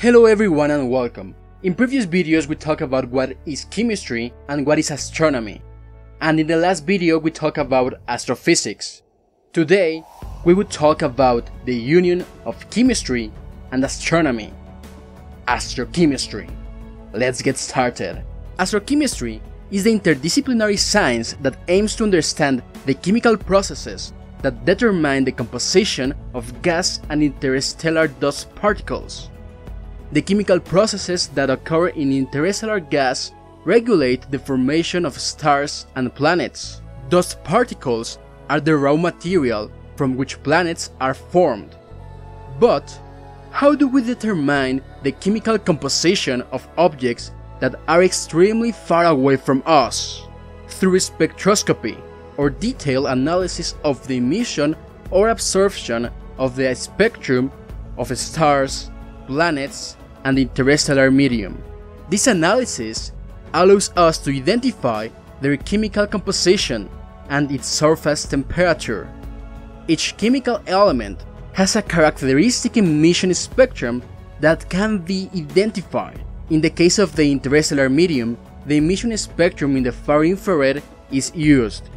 Hello everyone and welcome. In previous videos we talked about what is chemistry and what is astronomy, and in the last video we talked about astrophysics. Today we will talk about the union of chemistry and astronomy, astrochemistry. Let's get started. Astrochemistry is the interdisciplinary science that aims to understand the chemical processes that determine the composition of gas and interstellar dust particles. The chemical processes that occur in interstellar gas regulate the formation of stars and planets. Dust particles are the raw material from which planets are formed. But how do we determine the chemical composition of objects that are extremely far away from us? Through spectroscopy, or detailed analysis of the emission or absorption of the spectrum of stars, planets, and the interstellar medium. This analysis allows us to identify their chemical composition and its surface temperature. Each chemical element has a characteristic emission spectrum that can be identified. In the case of the interstellar medium, the emission spectrum in the far infrared is used.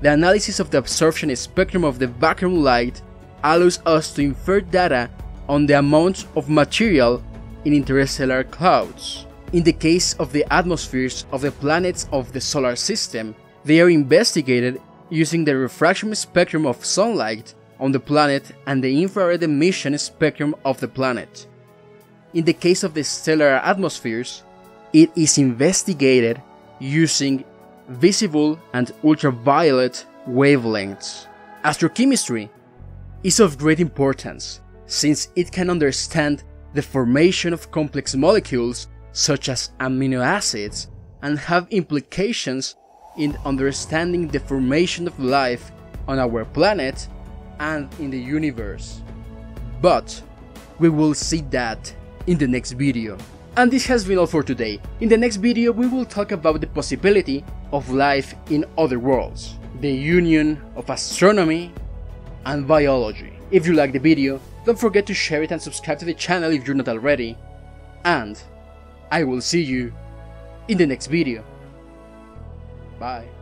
The analysis of the absorption spectrum of the background light allows us to infer data on the amount of material in interstellar clouds. In the case of the atmospheres of the planets of the solar system, they are investigated using the refraction spectrum of sunlight on the planet and the infrared emission spectrum of the planet. In the case of the stellar atmospheres, it is investigated using visible and ultraviolet wavelengths. Astrochemistry is of great importance, since it can understand the formation of complex molecules such as amino acids and have implications in understanding the formation of life on our planet and in the universe. But we will see that in the next video. And this has been all for today. In the next video we will talk about the possibility of life in other worlds, the union of astronomy and biology. If you like the video, don't forget to share it and subscribe to the channel if you're not already, and I will see you in the next video. Bye.